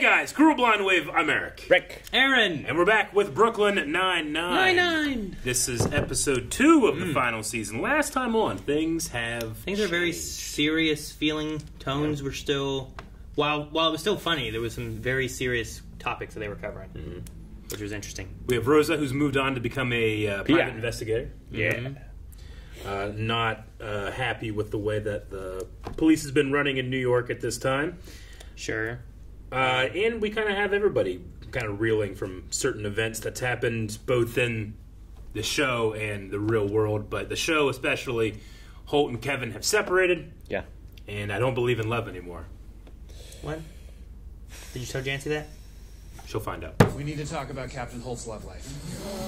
guys, Cruel Blind Wave, I'm Eric. Rick. Aaron. And we're back with Brooklyn Nine-Nine. This is episode 2 of the final season. Last time on, things have changed. Are very serious feeling. Tones were still, while it was still funny, there was some very serious topics that they were covering, which was interesting. We have Rosa, who's moved on to become a private investigator. Not happy with the way that the police has been running in New York at this time. Sure. And we kind of have everybody kind of reeling from certain events that's happened both in the show and the real world. But the show especially, Holt and Kevin have separated. Yeah. And I don't believe in love anymore. What? Did you tell Jancy that? She'll find out. We need to talk about Captain Holt's love life.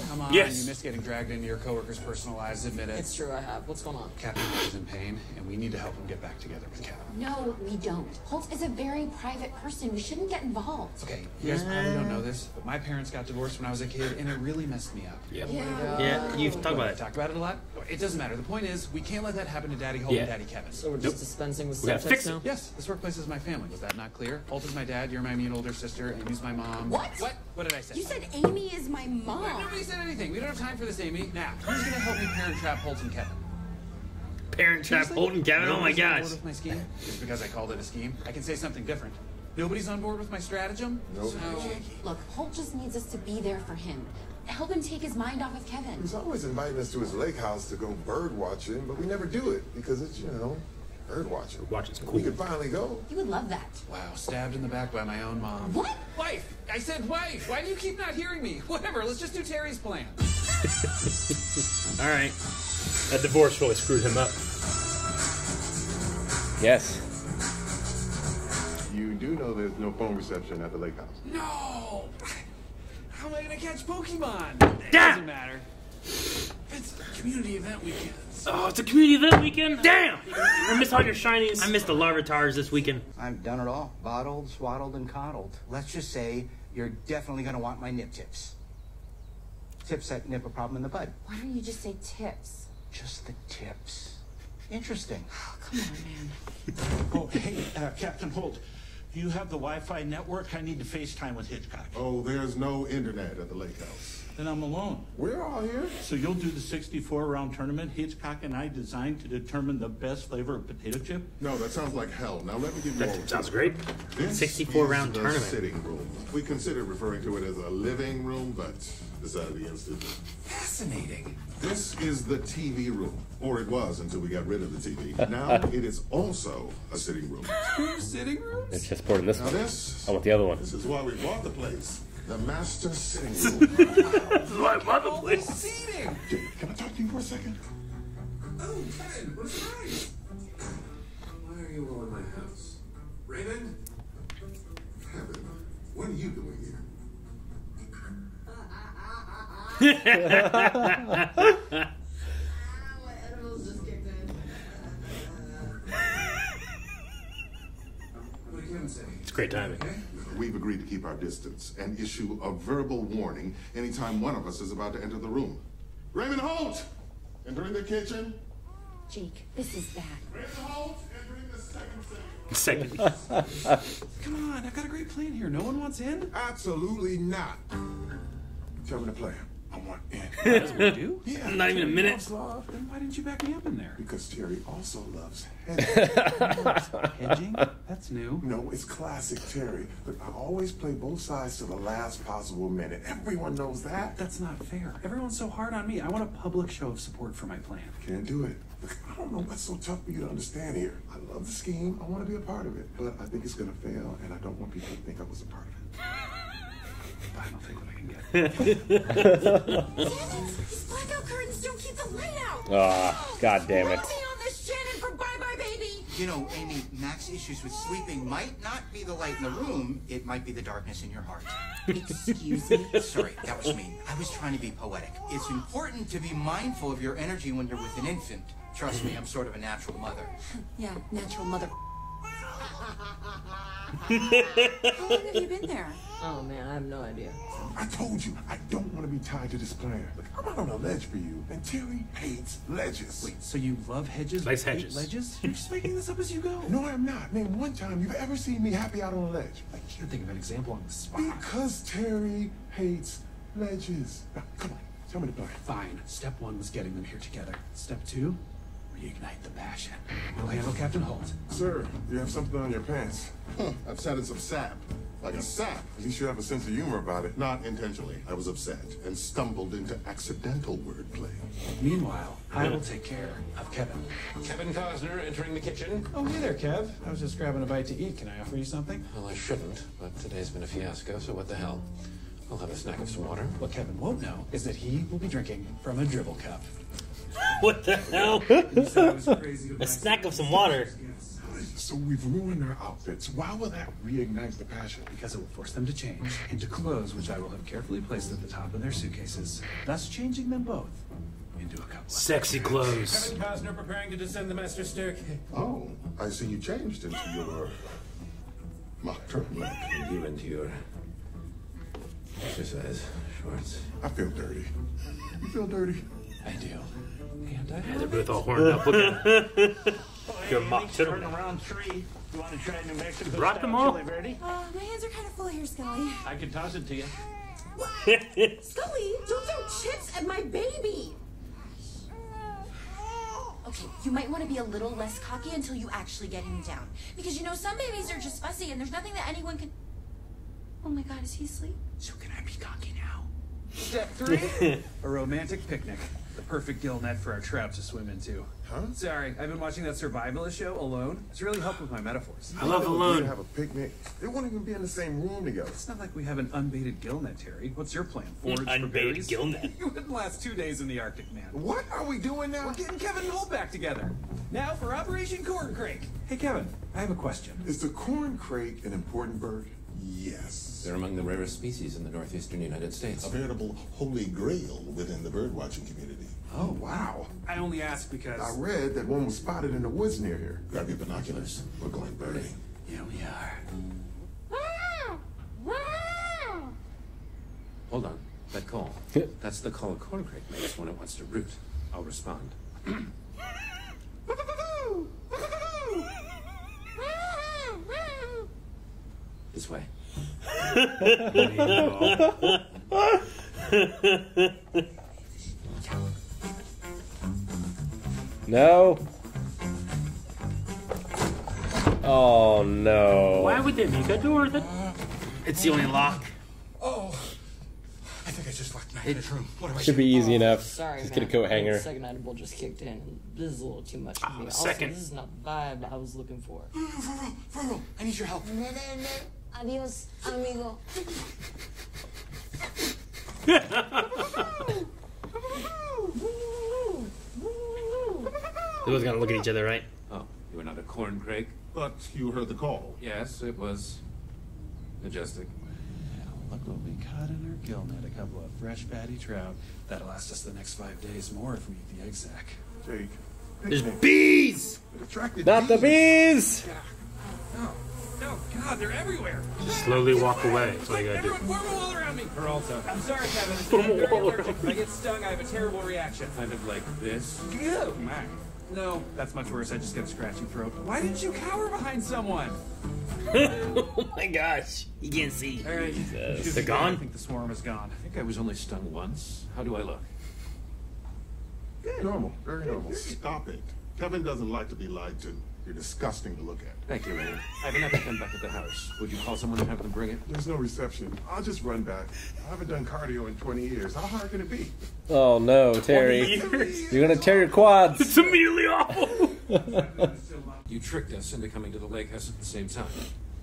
Come on, you missed getting dragged into your coworkers' personal lives. Admit it. It's true, I have. What's going on? Captain Holt is in pain, and we need to help him get back together with Kevin. No, we don't. Holt is a very private person. We shouldn't get involved. Okay, you guys probably don't know this, but my parents got divorced when I was a kid, and it really messed me up. You've talked about it. Talked about it a lot. It doesn't matter. The point is, we can't let that happen to Daddy Holt and Daddy Kevin. So we're just dispensing with subjects now? Yes, this workplace is my family. Was that not clear? Holt is my dad, you're my mean older sister, and he's my mom. What? What did I say? You said Amy is my mom. Wait, nobody said anything. We don't have time for this, Amy. Now, who's going to help me parent trap Holt and Kevin? Parent trap Holt and Kevin? Oh my gosh. With my scheme? Just because I called it a scheme, I can say something different. Nobody's on board with my stratagem? Nope. So, look, Holt just needs us to be there for him. Help him take his mind off of Kevin. He's always inviting us to his lake house to go bird watching, but we never do it because it's, you know, bird watching. Watching's cool. We could finally go. You would love that. Wow, stabbed in the back by my own mom. What? Wife! I said wife! Why do you keep not hearing me? Whatever, let's just do Terry's plan. Alright. That divorce really screwed him up. Yes. You do know there's no phone reception at the lake house. No! How am I gonna catch Pokemon? It doesn't matter. It's a community event weekend. Oh, it's a community event weekend? Damn! I missed all your shinies. I missed the Larvatars this weekend. I've done it all. Bottled, swaddled, and coddled. Let's just say you're definitely going to want my nip tips. Tips that nip a problem in the bud. Why don't you just say tips? Just the tips. Interesting. Oh, come on, man. Oh, hey, Captain Holt. Do you have the Wi-Fi network? I need to FaceTime with Hitchcock. Oh, there's no internet at the lake house. Then I'm alone. We're all here. So you'll do the 64-round tournament Hitchcock and I designed to determine the best flavor of potato chip? No, that sounds like hell. Now let me give you that more. Sounds great. 64-round tournament. Sitting room. We considered referring to it as a living room, but decided against it. Fascinating. This is the TV room, or it was until we got rid of the TV. Now it is also a sitting room. Two sitting rooms? It's just poured in this now one. This, I want the other one. This is why we bought the place. The master sitting room. This is why I bought the place. Seating. Jake, can I talk to you for a second? Oh, Kevin, what's right? Why are you all in my house? Raymond? Kevin, what are you doing here? It's great timing. We've agreed to keep our distance and issue a verbal warning anytime one of us is about to enter the room. Raymond Holt, entering the kitchen. Jake, this is bad. Raymond Holt, entering the second. Come on, I've got a great plan here. No one wants in? Absolutely not. Tell me the plan. I want in. That's what we do? Yeah. Not even a minute. Love. Then why didn't you back me up in there? Because Terry also loves hedging. Hedging? That's new. No, it's classic Terry. Look, I always play both sides to the last possible minute. Everyone knows that. That's not fair. Everyone's so hard on me. I want a public show of support for my plan. Can't do it. Look, I don't know what's so tough for you to understand here. I love the scheme. I want to be a part of it. But I think it's going to fail, and I don't want people to think I was a part of it. I don't think what I can get. These blackout curtains don't keep the light out. Oh, God damn it. You know, Amy, Mac's issues with sleeping might not be the light in the room. It might be the darkness in your heart. Excuse me? Sorry, that was mean. I was trying to be poetic. It's important to be mindful of your energy when you're with an infant. Trust me, I'm sort of a natural mother. Yeah, natural mother. How long have you been there? Oh man, I have no idea. I told you, I don't want to be tied to this plan. Look, I'm out on a ledge for you, and Terry hates ledges. Wait, so you love hedges? Nice hedges. Ledges? You're just making this up as you go. No, I'm not. Name one time you've ever seen me happy out on a ledge. I can't think of an example on the spot. Because Terry hates ledges. Now, come on, tell me the plan. Fine. Step one was getting them here together. Step two, reignite the passion. We'll handle Captain Holt. Sir, you have something on your pants. Huh, I've sat in some sap. Like a sap. At least you have a sense of humor about it. Not intentionally. I was upset and stumbled into accidental wordplay. Meanwhile, I will take care of Kevin. Kevin Costner entering the kitchen. Oh, hey there, Kev. I was just grabbing a bite to eat. Can I offer you something? Well, I shouldn't, but today's been a fiasco, so what the hell? I'll have a snack of some water. What Kevin won't know is that he will be drinking from a dribble cup. What the hell? A snack of some water. So we've ruined our outfits. Why will that reignite the passion? Because it will force them to change into clothes which I will have carefully placed at the top of their suitcases, thus changing them both into a couple. Sexy clothes. Kevin Costner preparing to descend the master staircase. Oh, I see you changed into your mock turtleneck. You into your exercise shorts. I feel dirty. You feel dirty? I do. And I they're both all horned up. Looking. Your mock turn around three. You want to try New Mexico? You brought them all. My hands are kind of full here, Scully. I can toss it to you. What? Scully, don't throw chips at my baby. Okay, you might want to be a little less cocky until you actually get him down, because you know some babies are just fussy, and there's nothing that anyone can. Oh my God, is he asleep? So can I be cocky now? Step three: a romantic picnic. The perfect gill net for our trout to swim into. Huh? Sorry, I've been watching that survivalist show, Alone. It's really helped with my metaphors. I love Alone. Have a picnic. They won't even be in the same room together. It's not like we have an unbaited gill net, Terry. What's your plan? Forage for berries? Unbaited gill net. You wouldn't last 2 days in the Arctic, man. What are we doing now? We're getting Kevin and Holt back together. Now for Operation Corn Crake. Hey, Kevin, I have a question. Is the corn crake an important bird? Yes. They're among the rarest species in the northeastern United States. A veritable holy grail within the birdwatching community. Oh, wow. I only asked because... I read that one was spotted in the woods near here. Grab your binoculars. We're going birding. Yeah, we are. Hold on. That call. That's the call a corncrake makes when it wants to root. I'll respond. This way. No. Oh no. Why would they make a door that... It's the only lock. Oh, I think I just locked my room. What should be easy enough. Sorry, just get a coat hanger. The second edible just kicked in. This is a little too much for me. Also, this is not the vibe I was looking for. Virgo, I need your help. Adios, amigo. They was gonna look at each other, right? Oh, you were not a corncrake. But you heard the call. Yes, it was majestic. Well, look what we caught in our gill net, a couple of fresh patty trout. That'll last us the next 5 days more if we eat the egg sack. Jake. There's bees! Not the bees! Yeah. Oh. No, God, they're everywhere. Just slowly walk away. That's all you gotta do. Everyone, form a wall around me. Or also, I'm sorry, Kevin. It's very allergic. If I get stung, I have a terrible reaction. Kind of like this. Ew, man. No, that's much worse. I just got a scratchy throat. Why didn't you cower behind someone? Oh my gosh, you can't see. All right, they're gone. I think the swarm is gone. I think I was only stung once. How do I look? Good. Normal, very normal. Stop it. Kevin doesn't like to be lied to. You're disgusting to look at. Thank you, Raymond. I have enough to come back at the house. Would you call someone and have them bring it? There's no reception. I'll just run back. I haven't done cardio in 20 years. How hard can it be? Oh, no, Terry. You're going to tear your quads. It's immediately awful. You tricked us into coming to the lake house at the same time.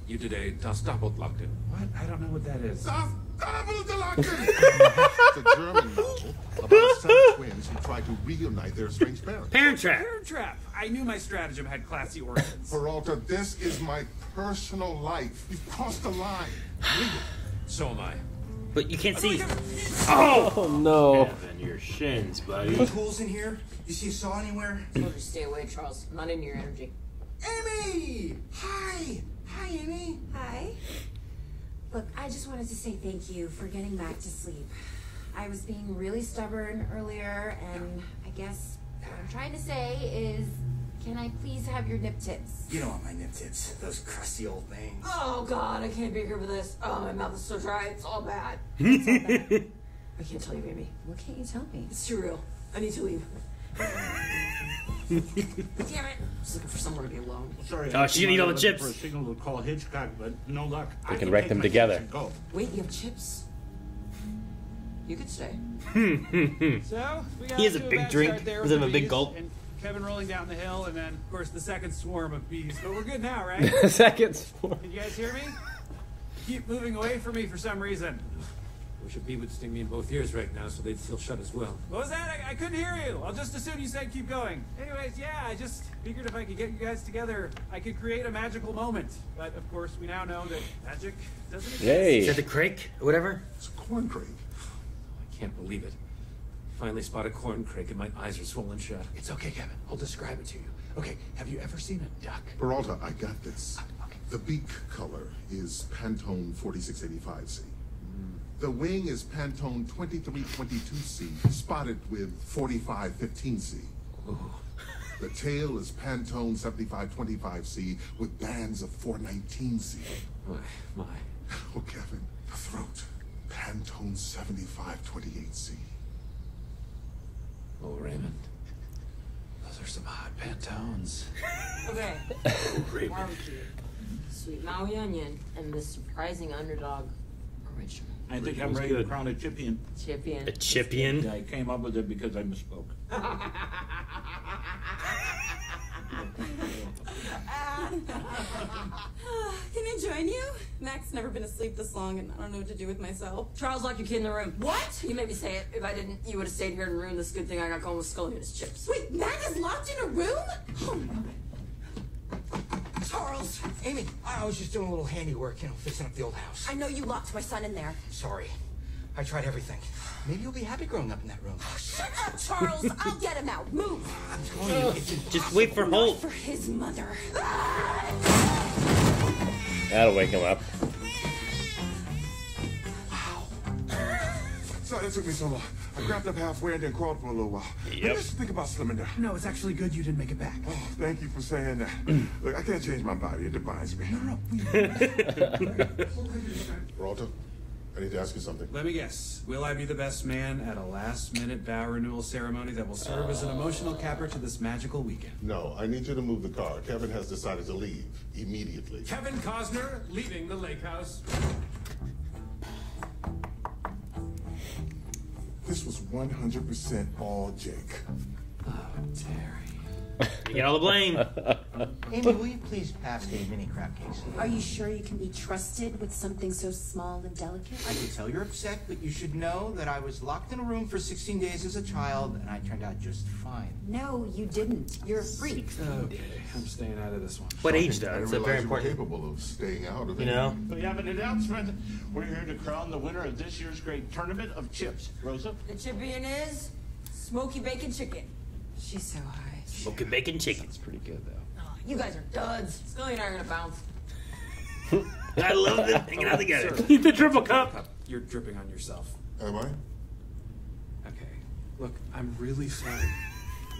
You did a das Doppelglocken. What? I don't know what that is. Das Doppelglocken! It's a German novel about some twins who try to reunite their estranged parents. Parent Trap! Parent Trap! I knew my stratagem had classy origins. Peralta, this is my personal life. You've crossed the line. So am I. But you can't see. Oh no! Kevin, your shins, buddy. Any tools in here? You see a saw anywhere? I told you to stay away, Charles. I'm not into your energy. Amy! Hi! Hi, Amy. Hi. Look, I just wanted to say thank you for getting back to sleep. I was being really stubborn earlier, and I guess what I'm trying to say is, can I please have your nip tips? You don't want my nip tips. Those crusty old things. Oh, God, I can't be here for this. Oh, my mouth is so dry. It's all bad. It's all bad. I can't tell you, Amy. What can't you tell me? It's too real. I need to leave. Damn it. I'm just looking for somewhere to be alone. Sorry. Oh, she's gonna eat all the chips. For a signal to call Hitchcock, but no luck. They can wreck them together. Go. Wait, you have chips? You could stay. So, he has a big drink. Is him a big gulp? And Kevin rolling down the hill, and then, of course, the second swarm of bees. But we're good now, right? The second swarm. Can you guys hear me? Keep moving away from me for some reason. Wish a bee would sting me in both ears right now, so they'd feel shut as well. What was that? I couldn't hear you. I'll just assume you said keep going. Anyways, yeah, I just figured if I could get you guys together, I could create a magical moment. But, of course, we now know that magic doesn't exist. Yay. Is that the crake or whatever? It's a corn crake. Can't believe it. Finally spotted corn crake and my eyes are swollen shut. It's okay, Kevin. I'll describe it to you. Okay, have you ever seen a duck? Peralta, I got this. Okay. The beak color is Pantone 4685C. The wing is Pantone 2322C, spotted with 4515C. Ooh. The tail is Pantone 7525C with bands of 419C. My. Oh, Kevin, the throat. Pantone 7528C. Oh, Raymond. Those are some hot Pantones. Okay. Oh, Raymond. Barbecue, sweet Maui onion, and the surprising underdog original. I think I'm ready to crown a Chippian. Chippian. A Chippian? Yeah, I came up with it because I misspoke. Can I join you? Mac's never been asleep this long, and I don't know what to do with myself. Charles, lock your kid in the room. What? You made me say it. If I didn't, you would have stayed here and ruined this good thing I got going with Scully and his chips. Wait, Mac is locked in a room? Oh, my. Charles! Amy, I was just doing a little handiwork, fixing up the old house. I know you locked my son in there. Sorry. I tried everything. Maybe you'll be happy growing up in that room. Oh, shut up, Charles! I'll get him out. Move! I'm telling you, it's impossible. Just wait for Holt. Not for his mother. That'll wake him up. Wow. Sorry, that took me so long. I grabbed up halfway and then crawled for a little while. Yep. Just think about slimming down. No, it's actually good you didn't make it back. Oh, thank you for saying that. Look, I can't change my body. It defines me. No, Peralta, I need to ask you something. Let me guess. Will I be the best man at a last-minute vow renewal ceremony that will serve as an emotional capper to this magical weekend? No, I need you to move the car. Kevin has decided to leave immediately. Kevin Costner leaving the lake house. This was 100% all Jake. Oh, Terry. You get all the blame. Amy, will you please pass a mini crab cake? Are you sure you can be trusted with something so small and delicate? I can tell you're upset, but you should know that I was locked in a room for 16 days as a child, and I turned out just fine. No, you didn't. You're a freak. Okay, I'm staying out of this one. What age, though? It's very important. Capable of staying out of it. You know? We have an announcement. We're here to crown the winner of this year's great tournament of chips. Rosa? The champion is Smoky Bacon Chicken. She's so high. Smoky Bacon Chicken. That's pretty good, though. You guys are duds. Scully and I are gonna bounce. I love them hanging out together. Eat the triple cup. You're dripping on yourself. Am I? Okay. Look, I'm really sorry.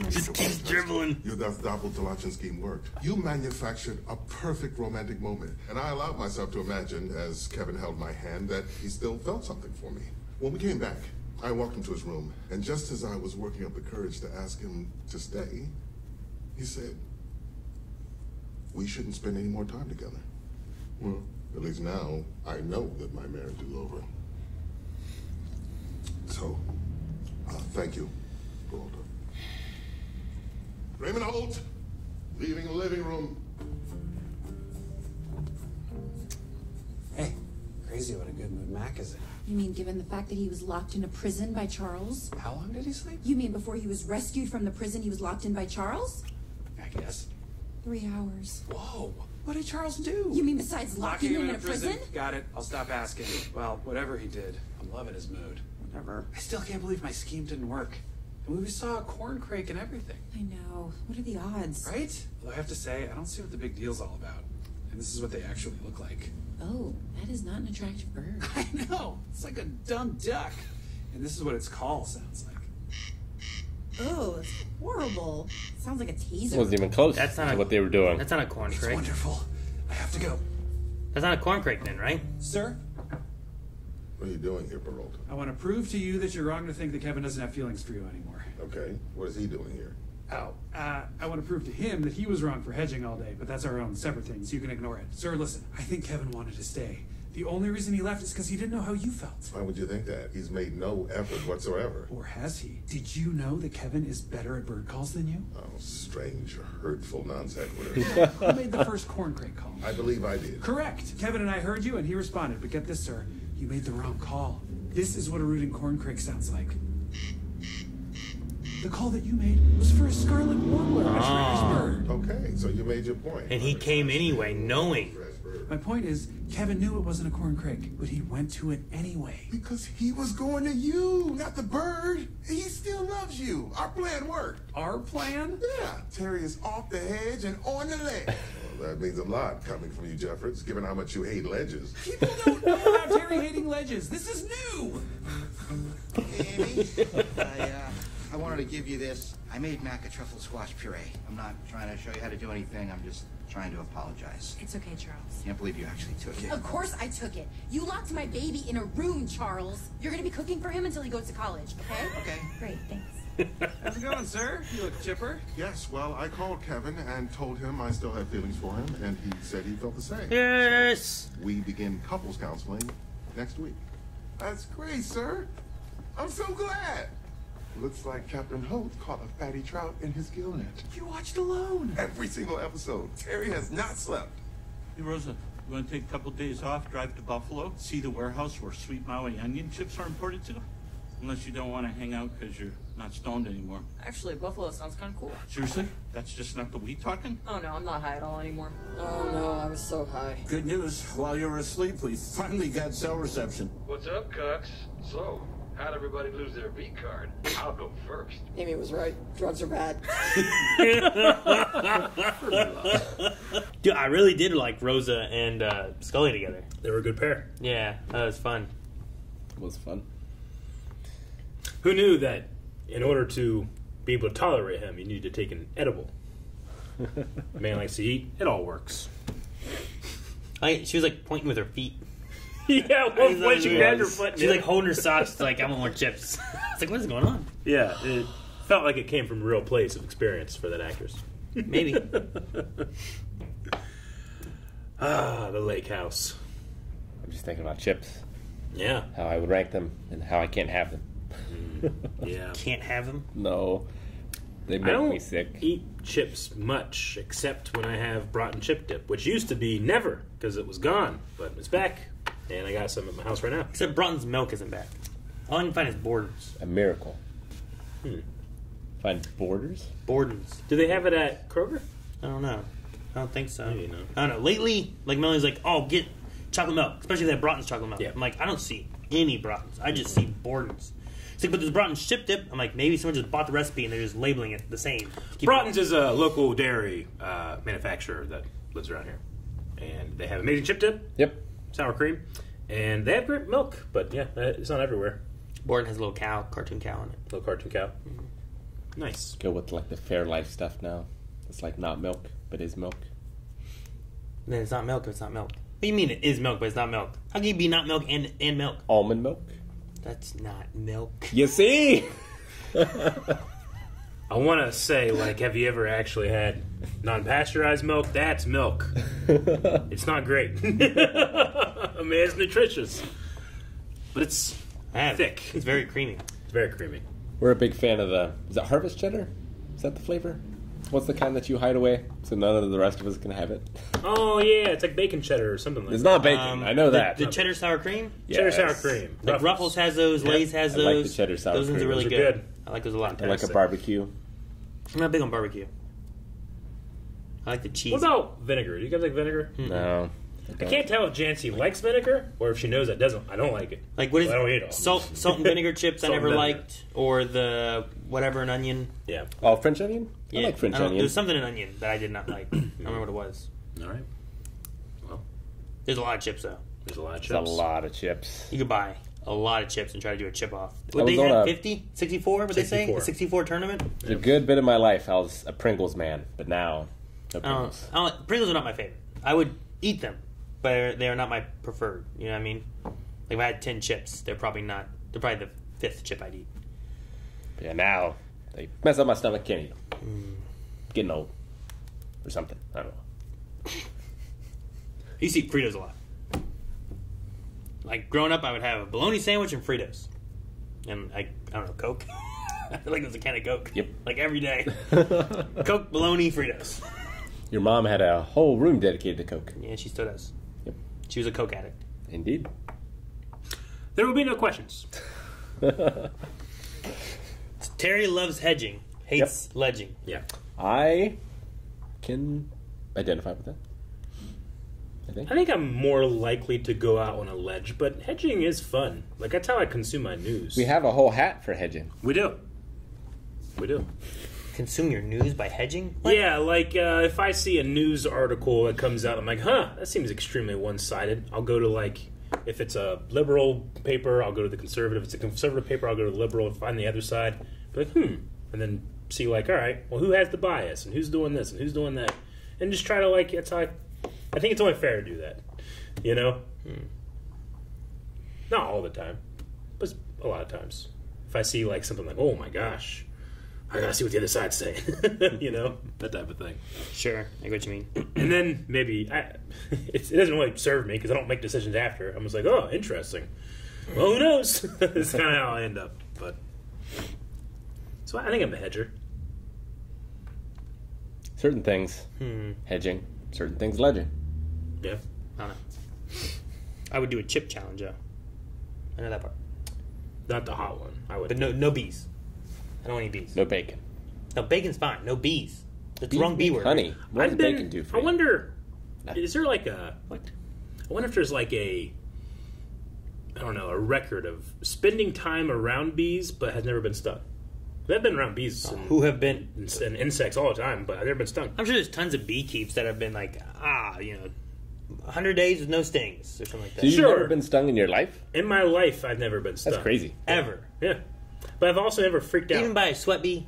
Just keep dribbling. Your Doppeltolachin's game worked. You manufactured a perfect romantic moment, and I allowed myself to imagine, as Kevin held my hand, that he still felt something for me. When we came back, I walked him to his room, and just as I was working up the courage to ask him to stay, he said, "We shouldn't spend any more time together." Well, at least now I know that my marriage is over. So, thank you, Peralta. Raymond Holt, leaving the living room. Hey, crazy what a good mood Mac is in. You mean given the fact that he was locked in a prison by Charles? How long did he sleep? You mean before he was rescued from the prison he was locked in by Charles? I guess. 3 hours. Whoa! What did Charles do? You mean besides locking him in a prison? Got it. I'll stop asking. Well, whatever he did, I'm loving his mood. Whatever. I still can't believe my scheme didn't work. I mean, we saw a corn crake and everything. I know. What are the odds? Right? Well, I have to say, I don't see what the big deal's all about. And this is what they actually look like. Oh, that is not an attractive bird. I know. It's like a dumb duck. And this is what its call sounds like. Oh, it's horrible. It sounds like a teaser. It wasn't even close to what they were doing. That's not a corn crake. It's wonderful. I have to go. That's not a corn crake then, right? Sir? What are you doing here, Bertoldo? I want to prove to you that you're wrong to think that Kevin doesn't have feelings for you anymore. Okay. What is he doing here? Oh, I want to prove to him that he was wrong for hedging all day, but that's our own separate thing, so you can ignore it. Sir, listen, I think Kevin wanted to stay. The only reason he left is because he didn't know how you felt. Why would you think that? He's made no effort whatsoever. Or has he? Did you know that Kevin is better at bird calls than you? Oh, strange, hurtful non-sequitur. Who made the first corn crake call? I believe I did. Correct. Kevin and I heard you, and he responded. But get this, sir. You made the wrong call. This is what a rooting corn crake sounds like. The call that you made was for a scarlet warbler, a trash bird. Okay, so you made your point. And he came anyway, knowing. My point is, Kevin knew it wasn't a corn crake, but he went to it anyway. Because he was going to you, not the bird. He still loves you. Our plan worked. Our plan? Yeah. Terry is off the hedge and on the ledge. That means a lot coming from you, Jeffords, given how much you hate ledges. People don't know about Terry hating ledges. This is new. Amy, I wanted to give you this. I made mac and truffle squash puree. I'm not trying to show you how to do anything. I'm just trying to apologize. It's okay, Charles. Can't believe you actually took it. Of course I took it. You locked my baby in a room, Charles. You're going to be cooking for him until he goes to college, okay? Okay. Great, thanks. How's it going, sir? You look chipper. Yes, well, I called Kevin and told him I still have feelings for him, and he said he felt the same. Yes! So we begin couples counseling next week. That's great, sir. I'm so glad. Looks like Captain Holt caught a fatty trout in his gill net. You watched Alone. Every single episode. Terry has not slept. Hey, Rosa, you want to take a couple days off, drive to Buffalo, see the warehouse where sweet Maui onion chips are imported to? Unless you don't want to hang out because you're not stoned anymore. Actually, Buffalo sounds kind of cool. Seriously? That's just not the weed talking? Oh, no, I'm not high at all anymore. Oh, no, I was so high. Good news. While you were asleep, we finally got cell reception. What's up, Cox? So, how'd everybody lose their V card? I'll go first. Amy was right. Drugs are bad. Dude, I really did like Rosa and Scully together. They were a good pair. Yeah, that was fun. It was fun. Who knew that in order to be able to tolerate him, you need to take an edible? Man likes to eat. It all works. She was like pointing with her feet. Yeah, once you grabbed her foot. She's like holding her socks. It's like, I want more chips. It's like, what is going on? Yeah, it felt like it came from a real place of experience for that actress. Maybe. The lake house. I'm just thinking about chips. Yeah. How I would rank them and how I can't have them. Yeah. Can't have them? No. They make me sick. I don't eat chips much, except when I have Broughton chip dip, which used to be never, because it was gone. But it's back, and I got some at my house right now. Except Broughton's milk isn't back. All you can find is Borden's. A miracle. Find Borden's? Borden's. Do they have it at Kroger? I don't know. I don't think so. Maybe not. I don't know. Lately, like Melanie's like, oh, get chocolate milk, especially that Broughton's chocolate milk. Yeah. I'm like, I don't see any Broughton's. I just see Borden's. Like, but there's Broughton's chip dip. I'm like, maybe someone just bought the recipe and they're just labeling it the same. Broughton's is a local dairy manufacturer that lives around here. And they have amazing chip dip. Yep. Sour cream. And they have great milk. But yeah, it's not everywhere. Borden has a little cow, cartoon cow in it. Little cartoon cow. Mm-hmm. Nice. Go with like the Fairlife stuff now. It's like not milk, but is milk. And then it's not milk if it's not milk. What do you mean it is milk, but it's not milk? How can you be not milk and milk? Almond milk? That's not milk. You see? I want to say, like, have you ever actually had non-pasteurized milk? That's milk. It's not great. I mean, it's nutritious. But it's thick. It's very creamy. It's very creamy. We're a big fan of the... Is that harvest cheddar? Is that the flavor? What's the kind that you hide away so none of the rest of us can have it? Oh, yeah. It's like bacon cheddar or something like that. It's not bacon. I know that. The cheddar sour cream? Yes. Cheddar sour cream. Like Ruffles has those. Yep. Lay's has those. I like the cheddar sour cream. Those ones are really good. I like those a lot. I like a barbecue. I'm not big on barbecue. I like the cheese. What about vinegar? Do you guys like vinegar? No. I can't tell if Jancy likes vinegar or if she knows that doesn't. I don't like it. Like what is? So I don't eat all. Salt and vinegar chips. I never liked, or the whatever an onion. Yeah. Oh, French onion. Yeah. I like French onion. There's something in onion that I did not like. I don't remember what it was. All right. Well, there's a lot of chips though. There's a lot of chips. There's a lot of chips. You could buy a lot of chips and try to do a chip off. What they had, 50? 64? What they say? A 64 tournament? A good bit of my life, I was a Pringles man, but now no Pringles. Pringles are not my favorite. I would eat them, but they are not my preferred. You know what I mean? Like if I had 10 chips, they're probably not. They're probably the fifth chip I'd eat. Yeah, now they mess up my stomach. Can't eat them. Getting old or something. I don't know. You see Fritos a lot. Like, growing up, I would have a bologna sandwich and Fritos. And, I don't know, Coke? I feel like it was a can of Coke. Yep. Like, every day. Coke, bologna, Fritos. Your mom had a whole room dedicated to Coke. Yeah, she still does. Yep. She was a Coke addict. Indeed. There will be no questions. Terry loves hedging. Hates ledging. Yeah. I can identify with that. I think I'm more likely to go out on a ledge, but hedging is fun. Like, that's how I consume my news. We have a whole hat for hedging. We do. Consume your news by hedging? What? Yeah, like, if I see a news article that comes out, I'm like, huh, that seems extremely one-sided. I'll go to, like, if it's a liberal paper, I'll go to the conservative. If it's a conservative paper, I'll go to the liberal and find the other side. Be like, and then see, like, all right, well, who has the bias, and who's doing this, and who's doing that? And just try to, like, that's how I think it's only fair to do that, you know? Not all the time, but a lot of times. If I see, like, something like, oh, my gosh, I gotta see what the other side's saying, you know? That type of thing. Sure, I get what you mean. And then maybe, it doesn't really serve me because I don't make decisions after. I'm just like, oh, interesting. Well, who knows? That's kind of how I end up. But so I think I'm a hedger. Certain things, hedging. Certain things, ledging. Yeah, I don't know. I would do a chip challenge, though. I know that part. Not the hot one. I would. But no bees. I don't want any bees. No bacon. No, bacon's fine. No bees. That's the wrong bee word. Honey. What does bacon do for you? I wonder, is there like a, what? I wonder if there's like a, I don't know, a record of spending time around bees but has never been stung. I've been around bees who have been and insects all the time, but I've never been stung. I'm sure there's tons of beekeepers that have been like, 100 days with no stings or something like that. So you've never been stung in your life? In my life, I've never been stung. That's crazy. Ever. Yeah. But I've also never freaked out. Even by a sweat bee?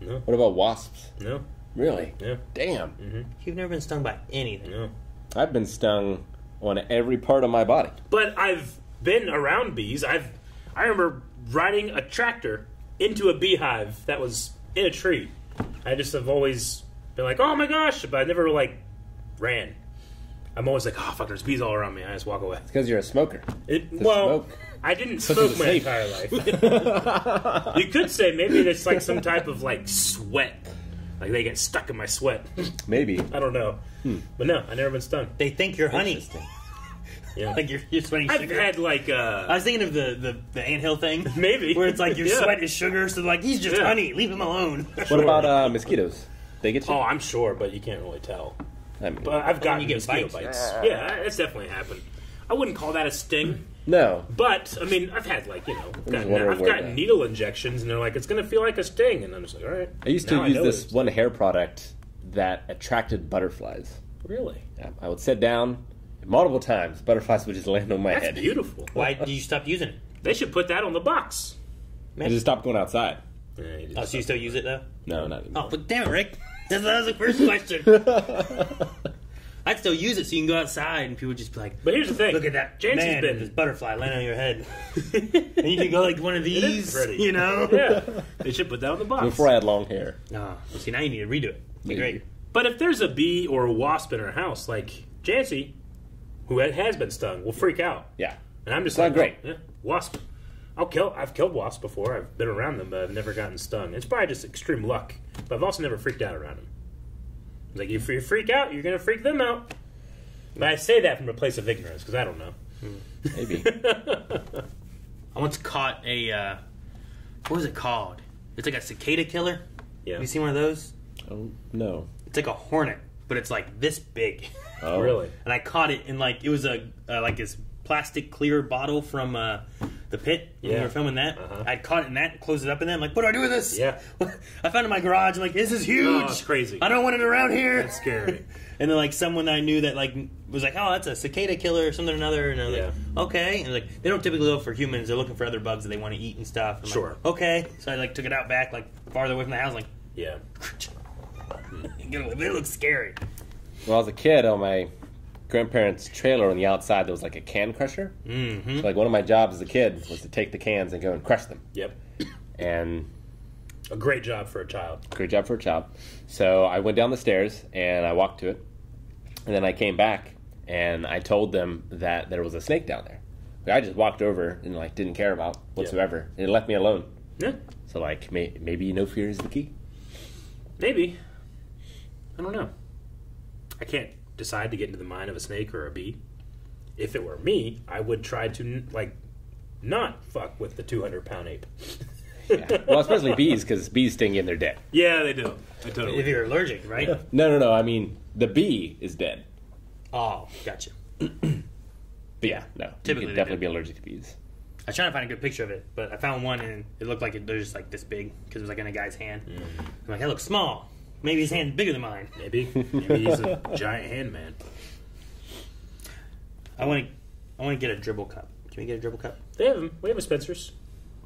No. What about wasps? No. Really? Yeah. Damn. You've never been stung by anything. No. I've been stung on every part of my body. But I've been around bees. I remember riding a tractor into a beehive that was in a tree. I just have always been like, oh my gosh, but I never like ran. I'm always like, oh fuck, there's bees all around me. I just walk away. It's because you're a smoker. I didn't smoke my entire life. You could say maybe it's like some type of like sweat. Like they get stuck in my sweat. Maybe. I don't know. But no, I've never been stung. They think you're honey. Yeah. Like you're sweating sugar. I've had like I was thinking of the anthill thing. Maybe. Where it's like your sweat is sugar, so like he's just honey, leave him alone. What about mosquitoes? They get you? Oh, I'm sure, but you can't really tell. I mean, but I've gotten mosquito bites. Yeah, that's definitely happened. I wouldn't call that a sting. No. But I mean I've had like, you know, I've gotten needle injections and they're like, it's gonna feel like a sting, and I'm just like, all right. I used to use this one hair product that attracted butterflies. Really? Yeah. I would sit down multiple times, butterflies would just land on my head. That's beautiful. Why did you stop using it? They should put that on the box. Man. I just stopped going outside. Yeah, so you still use it, though? No, not anymore. Oh, but damn it, Rick. That was the first question. I'd still use it so you can go outside and people would just be like, but here's the thing. Look at that. Jancy's been this butterfly landing on your head. And you can go like one of these, you know? Yeah. They should put that on the box. Before I had long hair. See, now you need to redo it. It'd be great. But if there's a bee or a wasp in our house, like Jancy, who has been stung, will freak out. Yeah. And I'm just wasp. I've killed wasps before. I've been around them, but I've never gotten stung. It's probably just extreme luck. But I've also never freaked out around them. It's like, if you freak out, you're going to freak them out. But I say that from a place of ignorance, because I don't know. Maybe. I once caught a, what was it called? It's like a cicada killer. Yeah. Have you seen one of those? Oh, no. It's like a hornet. but it's like this big. Oh, really? And I caught it in like, it was a like this plastic clear bottle from the pit when we were filming that. I caught it in that, closed it up in that. I'm like, what do I do with this? Yeah. I found it in my garage. I'm like, this is huge. Oh, it's crazy. I don't want it around here. That's scary. And then like someone I knew that like was like, oh, that's a cicada killer or something or another. And I'm like, okay. And like they don't typically look for humans. They're looking for other bugs that they want to eat and stuff. I'm like, okay. So I like took it out back, like farther away from the house. Like, yeah. It looks scary. Well, as a kid, on my grandparents' trailer on the outside, there was like a can crusher. Mm-hmm. So like one of my jobs as a kid was to take the cans and go and crush them. Yep. And a great job for a child. Great job for a child. So I went down the stairs and I walked to it, and then I came back and I told them that there was a snake down there. Like I just walked over and like didn't care about whatsoever. Yep. And it left me alone. Yeah. So like maybe no fear is the key. Maybe. I don't know. I can't decide to get into the mind of a snake or a bee. If it were me, I would try to, like, not fuck with the 200-pound ape. Yeah. Well, especially bees, because bees sting you and they're dead. Yeah, they do. I totally. If you're allergic, right? No. I mean, the bee is dead. Oh, gotcha. But yeah, no. Typically, you can definitely be allergic to bees. I was trying to find a good picture of it, but I found one, and it looked like they're just, like, this big, because it was, like, in a guy's hand. Mm. I'm like, that looks small. Maybe his hand's bigger than mine. Maybe he's a giant hand man. I want to get a dribble cup. Can we get a dribble cup? They have them. We have a Spencer's.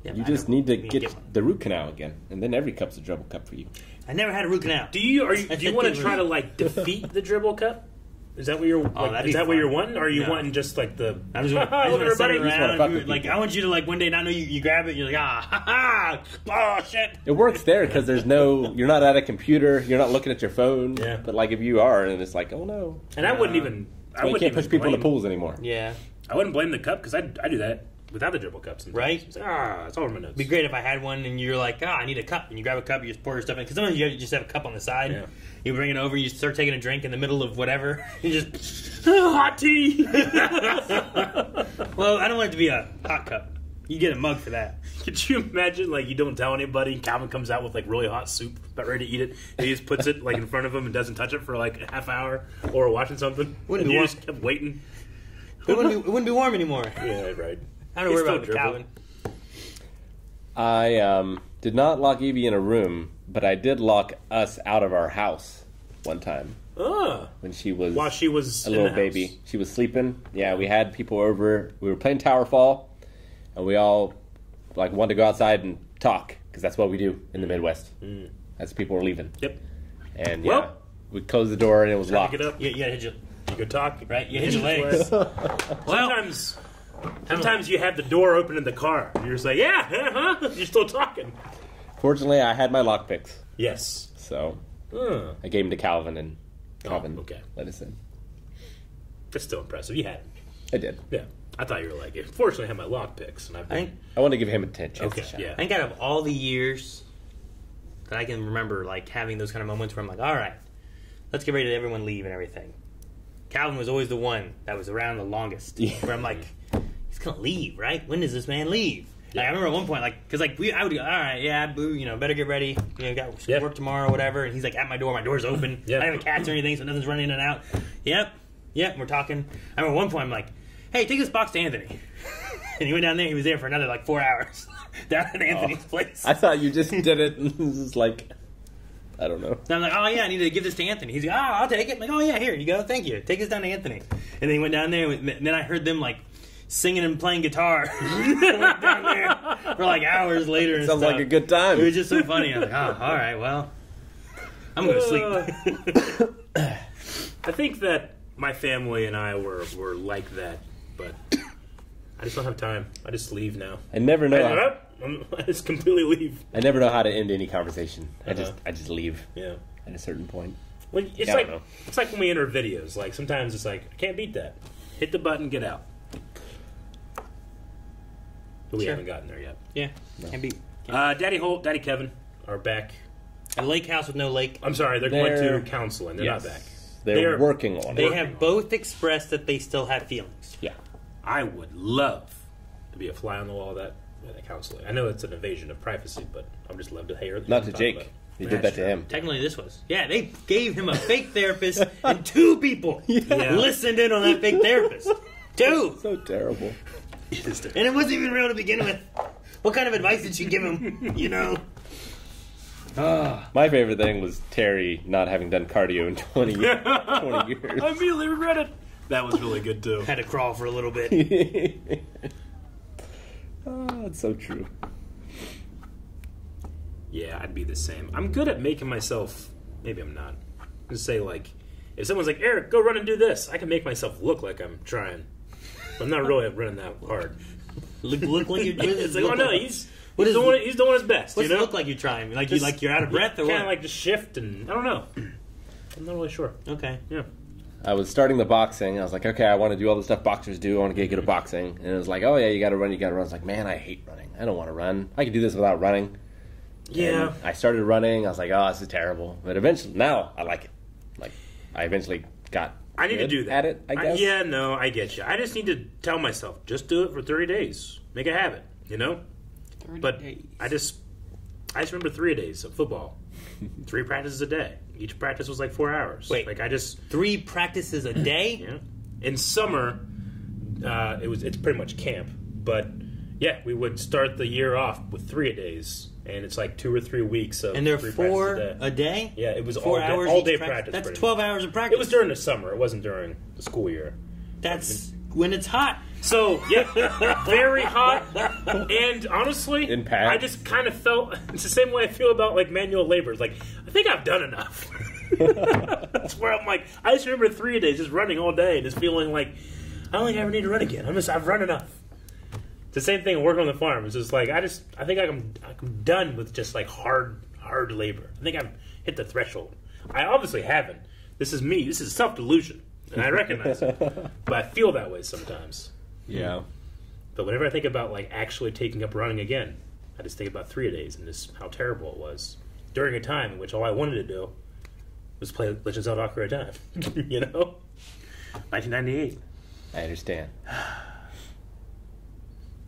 Yeah, you just need to get the root canal again, and then every cup's a dribble cup for you. I never had a root canal. Do you want to try to like defeat the dribble cup? Is that what you're? Like, is that what you're wanting? Or are you wanting just like the? I'm just want to around. Like I want you to like one day not know you grab it. And you're like oh shit. It works there because there's no. You're not at a computer. You're not looking at your phone. Yeah. But like if you are, and it's like oh no. And I wouldn't even. I can't push people in the pools anymore. Yeah. I wouldn't blame the cup because I do that without the dribble cups. Right. It's like, it's all over my notes. It'd be great if I had one and you're like I need a cup and you grab a cup and you just pour your stuff in because sometimes you just have a cup on the side. Yeah. You bring it over, you start taking a drink in the middle of whatever. You just, hot tea! Well, I don't want it to be a hot cup. You get a mug for that. Could you imagine, like, you don't tell anybody, Calvin comes out with, like, really hot soup, about ready to eat it, and he just puts it, like, in front of him and doesn't touch it for, like, a half hour or watching something, and you just kept waiting. It wouldn't be warm anymore. Yeah, right. I don't worry about it, Calvin. I, did not lock Evie in a room, but I did lock us out of our house one time. Oh. When she was a little baby. She was sleeping. Yeah, we had people over. We were playing Tower Fall, and we all like wanted to go outside and talk because that's what we do in the Midwest. Mm. As people were leaving. Yep. And yeah, we closed the door and it was locked. Yeah, you could talk, right? You hit your legs. Sometimes you have the door open in the car. And you're just like, you're still talking. Fortunately, I had my lockpicks. Yes. So I gave them to Calvin, and Calvin let us in. That's still impressive. You had them. I did. Yeah. I thought you were like, fortunately, I had my lockpicks. And I want to give him a chance. Okay. Yeah. I think out of all the years that I can remember, like, having those kind of moments where I'm like, all right, let's get ready to everyone leave and everything. Calvin was always the one that was around the longest. Yeah. Where I'm like, he's going to leave, right? When does this man leave? Yeah. Like, I remember at one point, like, because, like, I would go, all right, boo, you know, better get ready. You know, got work tomorrow or whatever. And he's, like, at my door. My door's open. I don't have cats or anything, so nothing's running in and out. Yep, we're talking. I remember at one point, I'm like, hey, take this box to Anthony. And he went down there. He was there for another, like, 4 hours down at Anthony's place. I thought you just did it. It was like, I don't know. And I'm like, oh, yeah, I need to give this to Anthony. He's like, I'll take it. I'm like, oh, yeah, here you go. Thank you. Take this down to Anthony. And then he went down there. And then I heard them, like, singing and playing guitar down there for like hours later. And sounds like a good time. It was just so funny. I'm like, all right, well, I'm going to sleep. I think that my family and I were like that, but I just don't have time. I just leave now. I never know. I just completely leave. I never know how to end any conversation. I just leave. Yeah. At a certain point. Well, it's like when we enter videos. Like sometimes it's like I can't beat that. Hit the button, get out. But we haven't gotten there yet. Yeah. No. Daddy Holt, Daddy Kevin are back. A lake house with no lake. I'm sorry, they're going to counseling. They're not back. They're working on it. They have both expressed that they still have feelings. Yeah. I would love to be a fly on the wall of that counseling. I know it's an invasion of privacy, but I'm just love to hear. Not to Jake. They did that to him. Technically, this was. Yeah, they gave him a fake therapist, and two people listened in on that fake therapist. Two. So terrible. And it wasn't even real to begin with. What kind of advice did she give him? You know. My favorite thing was Terry not having done cardio in 20 years. I immediately regret it. That was really good too. Had to crawl for a little bit. Oh, that's so true. Yeah, I'd be the same. I'm good at making myself. Maybe I'm not. Just say like, if someone's like, Eric, go run and do this, I can make myself look like I'm trying. But I'm not really running that hard. Look like you're doing. It's like, oh no, he's doing his best. What's, you know, it look like you're trying? Like just, you're out of breath, or kind of like just shift and I don't know. I'm not really sure. Okay. Yeah. I was starting the boxing. I was like, okay, I want to do all the stuff boxers do. I want to get good at boxing. And it was like, oh yeah, you got to run, you got to run. I was like, man, I hate running. I don't want to run. I can do this without running. Yeah. And I started running. I was like, oh, this is terrible. But eventually, now I like it. Like, I eventually got. I need to do that. At it, I guess. Yeah, no, I get you. I just need to tell myself, just do it for 30 days. Make a habit, you know? 30 but days. I just remember 3 days of football. 3 practices a day. Each practice was like 4 hours. Wait, like I just 3 practices a day? Yeah. In summer, it's pretty much camp. But yeah, we would start the year off with 3 days, and it's like 2 or 3 weeks of. And there are 4 a day. Yeah, it was 4 hours all day practice. That's 12 hours of practice. It was during the summer. It wasn't during the school year. That's when it's hot. So, yeah, very hot, and honestly, I just kind of felt, it's the same way I feel about, like, manual labor. It's like, I think I've done enough. That's where I'm like, I just remember 3 days just running all day and just feeling like, I don't think I ever need to run again. I've run enough. It's the same thing working on the farm. It's just like, I think I'm done with just, like, hard labor. I think I've hit the threshold. I obviously haven't. This is me. This is self-delusion, and I recognize it. But I feel that way sometimes. Yeah. But whenever I think about, like, actually taking up running again, I just think about 3 days and just how terrible it was. During a time in which all I wanted to do was play Legends of Ocarina of Time. You know? 1998. I understand.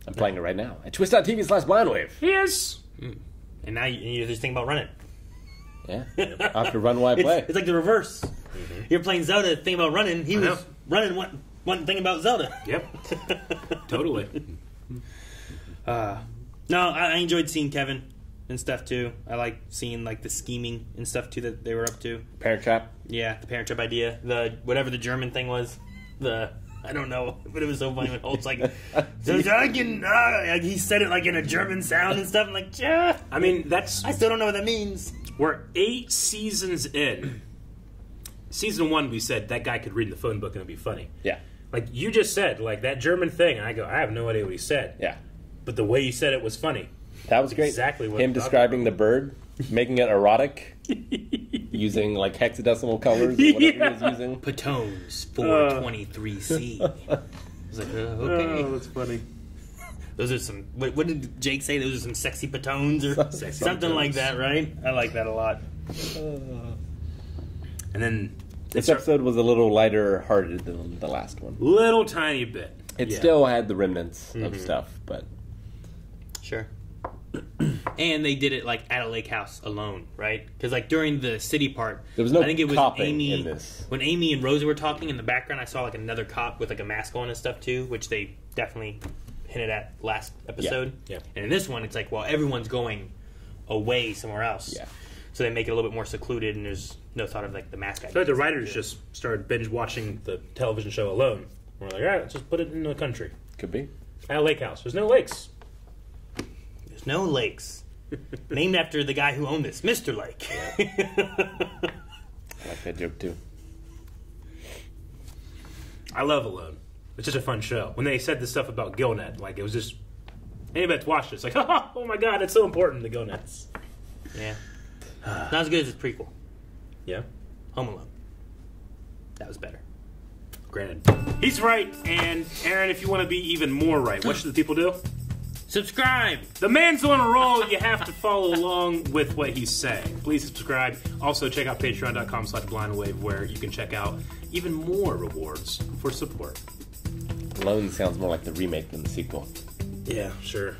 I'm playing it right now. At twist.tv/blindwave. Yes! Mm. And now you just think about running. Yeah. I have to run while I play. It's like the reverse. Mm-hmm. You're playing Zelda, think about running. He was running one thing about Zelda. Yep. Totally. No, I enjoyed seeing Kevin and stuff, too. I like seeing, like, the scheming and stuff, too, that they were up to. Parent Trap? Yeah, the Parent Trap idea. Whatever the German thing was. I don't know, but it was so funny when Holt's like, he said it, like, in a German sound and stuff. I'm like, yeah. I mean, I still don't know what that means. We're 8 seasons in. Season 1, we said, that guy could read in the phone book and it'd be funny. Yeah. Like, you just said, like, that German thing, and I go, I have no idea what he said. Yeah. But the way he said it was funny. That was great. Exactly what him describing the bird, making it erotic, using, like, hexadecimal colors or whatever he was using. Patones 423C. I was like, okay. Oh, that's funny. Those are some, what did Jake say? Those are some sexy patones or sexy something patones. Like that, right? I like that a lot. And then... This episode was a little lighter-hearted than the last one. Little tiny bit. It still had the remnants of stuff, but... Sure. And they did it, like, at a lake house alone, right? Because, like, during the city part... There was no cop in this. When Amy and Rosa were talking in the background, I saw, like, another cop with, like, a mask on and stuff, too, which they definitely hinted at last episode. Yeah. And in this one, it's like, well, everyone's going away somewhere else. Yeah. So they make it a little bit more secluded, and there's no thought of, like, the mask. I feel like the writers just started binge-watching the television show Alone. We're like, all right, let's just put it in the country. Could be. At a lake house. There's no lakes. There's no lakes. Named after the guy who owned this, Mr. Lake. I like that joke, too. I love Alone. It's just a fun show. When they said the stuff about Gillnet, like, it was just... Anybody that's watched it's like, oh, my God, it's so important, the Gillnets. Yeah. Not as good as its prequel. Yeah. Home Alone. That was better. Granted. He's right, and Aaron, if you want to be even more right, what should the people do? Subscribe! The man's on a roll. You have to follow along with what he's saying. Please subscribe. Also, check out patreon.com/blindwave, where you can check out even more rewards for support. Alone sounds more like the remake than the sequel. Yeah, sure.